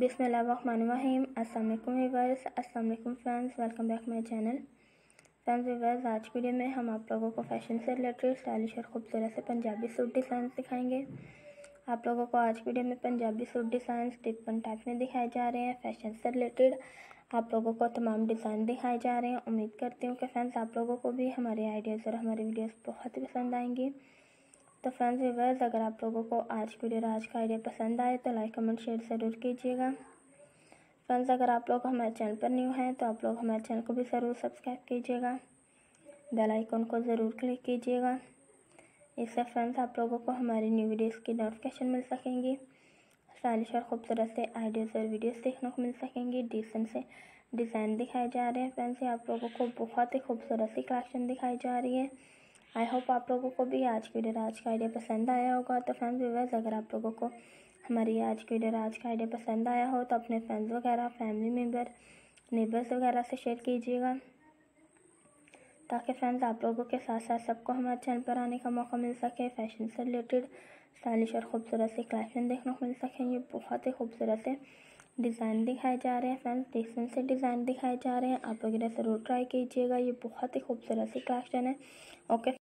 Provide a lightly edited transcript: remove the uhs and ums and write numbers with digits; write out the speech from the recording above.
बिस्मिल्लाहिर्रहमानिर्रहीम। अस्सलाम वालेकुम व्यूअर्स, अस्सलाम वालेकुम friends, welcome back my channel. Friends viewers, आज वीडियो में हम आप लोगों को फैशन से रिलेटेड स्टाइलिश और खूबसूरत से पंजाबी सूट डिज़ाइंस दिखाएंगे। आप लोगों को आज वीडियो में Punjabi suit designs different type में दिखाए जा रहे हैं। फैशन से रिलेटेड आप लोगों को तमाम डिज़ाइन दिखाए जा रहे हैं। उम्मीद करती हूँ कि फ्रेंड्स आप लोगों को भी हमारे आइडियाज़ और हमारी वीडियोज़ बहुत ही पसंद आएंगी। तो फ्रेंड्स व्यूअर्स, अगर आप लोगों को आज वीडियो और आज का आइडिया पसंद आए तो लाइक कमेंट शेयर ज़रूर कीजिएगा। फ्रेंड्स अगर आप लोग हमारे चैनल पर न्यू हैं तो आप लोग हमारे चैनल को भी ज़रूर सब्सक्राइब कीजिएगा, बेल आइकन को ज़रूर क्लिक कीजिएगा। इससे फ्रेंड्स आप लोगों को हमारी न्यू वीडियोज़ की नोटिफिकेशन मिल सकेंगी, स्टाइलिश और खूबसूरत से आइडियाज़ और वीडियोज़ देखने को मिल सकेंगी। डिसेंट से डिज़ाइन दिखाए जा रहे हैं। फ्रेंड्स आप लोगों को बहुत ही खूबसूरत सी कलेक्शन दिखाई जा रही है। आई होप आप लोगों को भी आज की वीडियो और आज का आइडिया पसंद आया होगा। तो फ्रेंड्स व्यूअर्स, अगर आप लोगों को हमारी आज की वीडियो और आज का आइडिया पसंद आया हो तो अपने फ्रेंड्स वगैरह, फैमिली मेम्बर, नेबर्स वगैरह से शेयर कीजिएगा, ताकि फ्रेंड्स आप लोगों के साथ साथ सबको हमारे चैनल पर आने का मौका मिल सके। फैशन से रिलेटेड स्टाइलिश और खूबसूरत से कलेक्शन देखने को मिल सकें। ये बहुत ही खूबसूरत से डिज़ाइन दिखाए जा रहे हैं। फ्रेंड्स डिसेंट से डिज़ाइन दिखाए जा रहे हैं, आप लोग इन्हें ज़रूर ट्राई कीजिएगा। ये बहुत ही खूबसूरत सी कलेक्शन है। ओके।